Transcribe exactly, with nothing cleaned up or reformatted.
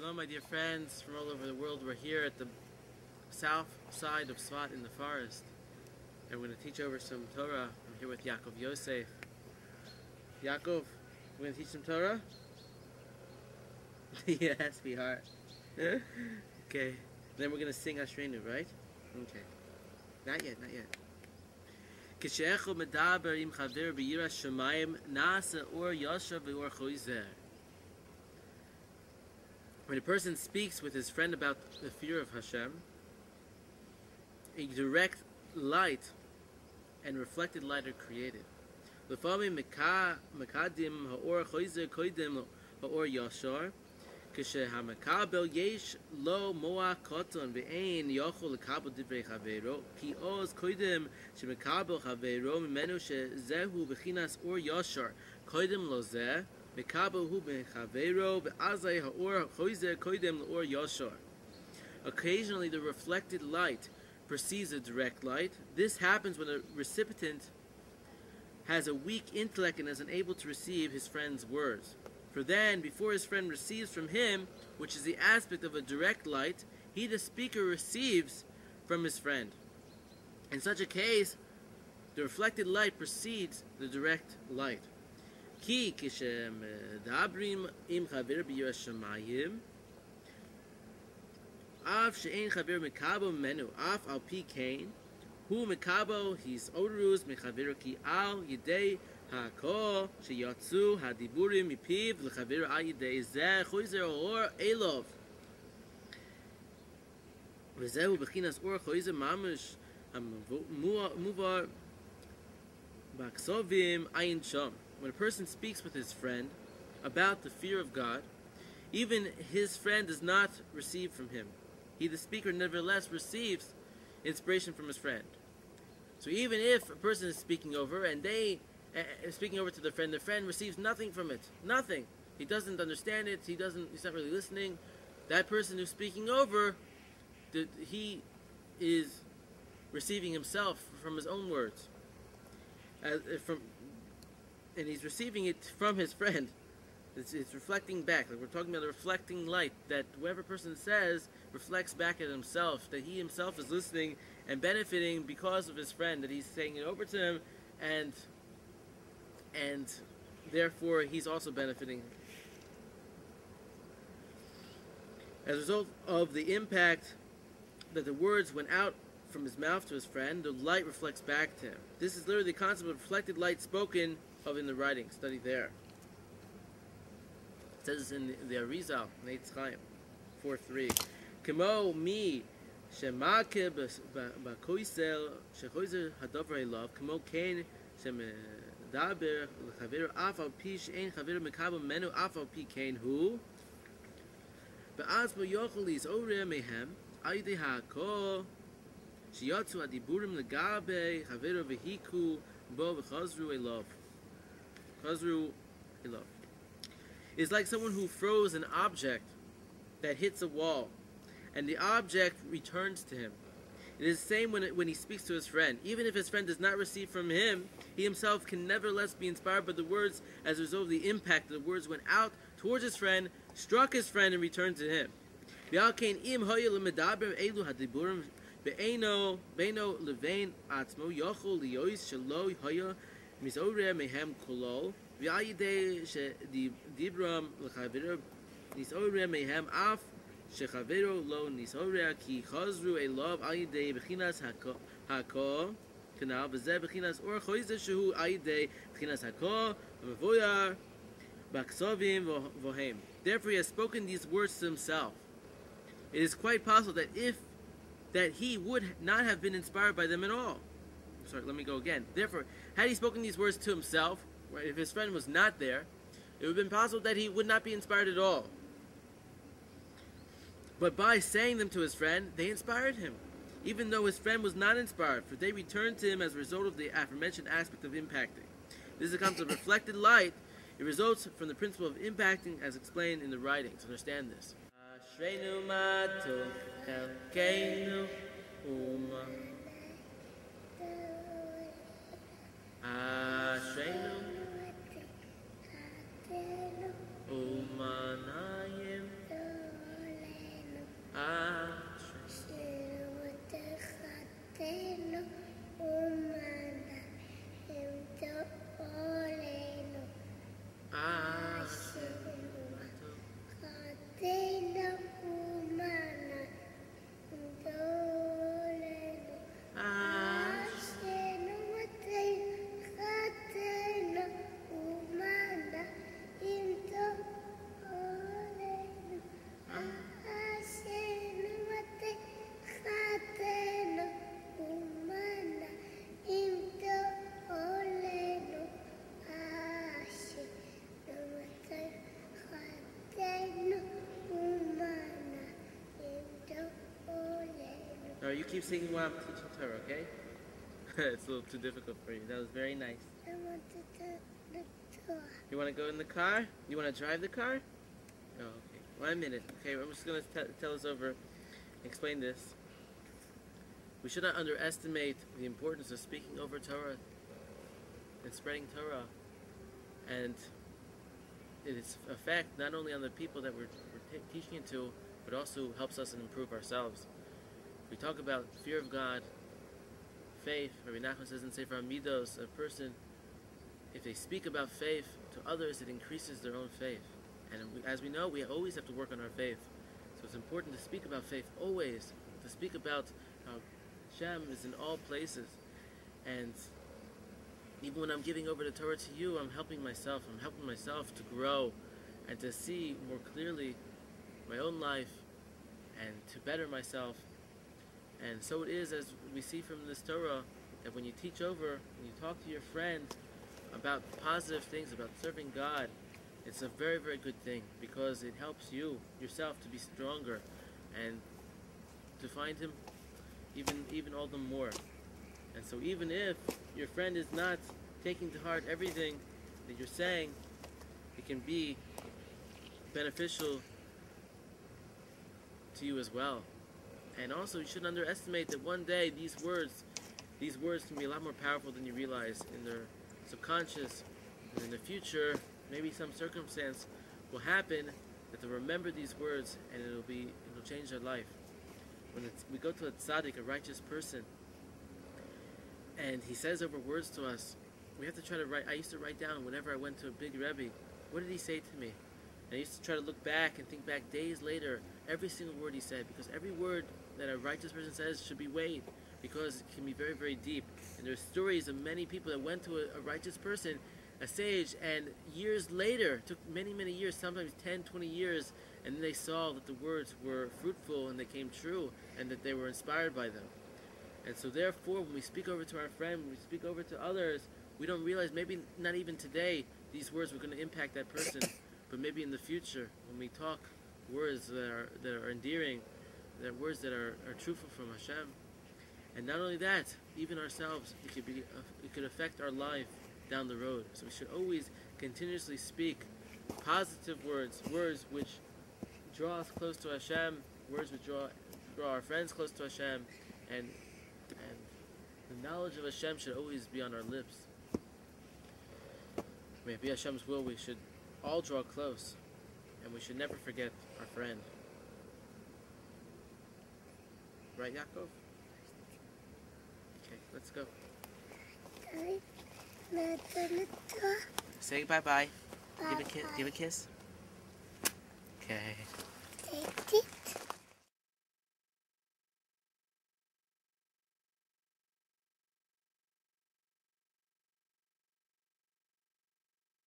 Hello, my dear friends from all over the world. We're here at the south side of Tzfat in the forest, and we're going to teach over some Torah. I'm here with Yaakov Yosef. Yaakov, we're going to teach some Torah? Yes, we are. Okay. Then we're going to sing Ashrinu, right? Okay. Not yet, not yet. Kishecho medaber im chaver b'yira shemayim nasa or yashav or choizer. When a person speaks with his friend about the fear of Hashem, a direct light and reflected light are created. Occasionally the reflected light perceives a direct light. This happens when a recipient has a weak intellect and is unable to receive his friend's words. For then, before his friend receives from him, which is the aspect of a direct light, he, the speaker, receives from his friend. In such a case, the reflected light precedes the direct light. Ki kishem dabrim im chaver b'yira shamayim, av she'en chaver mekabo menu, af al pi kain, hu mekabo his oruz mechaver ki al yidei ha'ko sheyatzu hadiburim mipiv lechaver al yidei zeh choizer or elov. V'zehu bechinas or choizer mamish hamuvar b'aksovim ayin shom. When a person speaks with his friend about the fear of God, even his friend does not receive from him. He, the speaker, nevertheless receives inspiration from his friend. So even if a person is speaking over and they uh, speaking over to their friend, their friend receives nothing from it. Nothing. He doesn't understand it. He doesn't. He's not really listening. That person who's speaking over, the, he is receiving himself from his own words. As, uh, from. And he's receiving it from his friend. It's, it's reflecting back. Like we're talking about the reflecting light, that whoever person says reflects back at himself, that he himself is listening and benefiting because of his friend, that he's saying it over to him, and and therefore he's also benefiting. As a result of the impact that the words went out from his mouth to his friend, the light reflects back to him. This is literally the concept of reflected light spoken of in the writing. Study there. It says in the, the Arizal, Nate Tshaim, four three. Kemo mi shemake b'koisel shechoizer hadavra elav kemo ken shemedaber l'chaver afal pi she'en chaver mekabel menu afal pi ken hu ba'az b'yochol yizoreh mehem ayidei ha'ko sheyatzu hadiburim l'gabei chaver v'hiku bo v'chazru elav. It's like someone who throws an object that hits a wall, and the object returns to him. It is the same when, it, when he speaks to his friend. Even if his friend does not receive from him, he himself can nevertheless be inspired by the words. As a result of the impact, the words went out towards his friend, struck his friend, and returned to him. Mizoreh mehem kolol v'ayidei shedibram l'chaveru nisoreh mehem af shechaveru lo nisoreh ki chazru elav ayidei b'chinas hako kanal v'zeh b'chinas or choizer shehu ayidei b'chinas hako v'voyar b'aksovim v'hem. Therefore, he has spoken these words to himself. It is quite possible that if that he would not have been inspired by them at all. Sorry, let me go again. Therefore, had he spoken these words to himself, right, if his friend was not there, it would have been possible that he would not be inspired at all. But by saying them to his friend, they inspired him, even though his friend was not inspired, for they returned to him as a result of the aforementioned aspect of impacting. This is the concept of reflected light. It results from the principle of impacting as explained in the writings. Understand this. Ashrinu Umanayim you keep singing while I'm teaching Torah, okay? It's a little too difficult for you. That was very nice. I want to go in the car. You want to go in the car? You want to drive the car? Oh, okay. One minute. Okay, I'm just going to tell us over, explain this. We should not underestimate the importance of speaking over Torah and spreading Torah. And it is a fact not only on the people that we're, we're t teaching it to, but also helps us and improve ourselves. We talk about fear of God, faith. Rebbe Nachman says in Sefer Amidos, a person, if they speak about faith to others, it increases their own faith. And as we know, we always have to work on our faith. So it's important to speak about faith always, to speak about how Hashem is in all places. And even when I'm giving over the Torah to you, I'm helping myself. I'm helping myself to grow and to see more clearly my own life and to better myself. And so it is, as we see from this Torah, that when you teach over, when you talk to your friend about positive things, about serving God, it's a very, very good thing, because it helps you, yourself, to be stronger and to find Him even, even all the more. And so even if your friend is not taking to heart everything that you're saying, it can be beneficial to you as well. And also, you shouldn't underestimate that one day these words, these words can be a lot more powerful than you realize in their subconscious. And in the future, maybe some circumstance will happen that they'll remember these words, and it'll be, it'll change their life. When it's, we go to a tzaddik, a righteous person, and he says over words to us, we have to try to write. I used to write down whenever I went to a big Rebbe, what did he say to me? And I used to try to look back and think back days later, every single word he said, because every word that a righteous person says should be weighed, because it can be very, very deep. And there's stories of many people that went to a, a righteous person, a sage, and years later, took many, many years, sometimes ten, twenty years, and then they saw that the words were fruitful and they came true and that they were inspired by them. And so therefore, when we speak over to our friend, when we speak over to others, we don't realize, maybe not even today, these words were going to impact that person, but maybe in the future, when we talk words that are, that are endearing, that words that are, are truthful from Hashem. And not only that, even ourselves, it could, be, it could affect our life down the road. So we should always continuously speak positive words, words which draw us close to Hashem, words which draw, draw our friends close to Hashem, and, and the knowledge of Hashem should always be on our lips. May it be Hashem's will, we should all draw close, and we should never forget our friend. Right, Yaakov? Okay, let's go. Say bye-bye. Give a kiss. Give a kiss. Okay.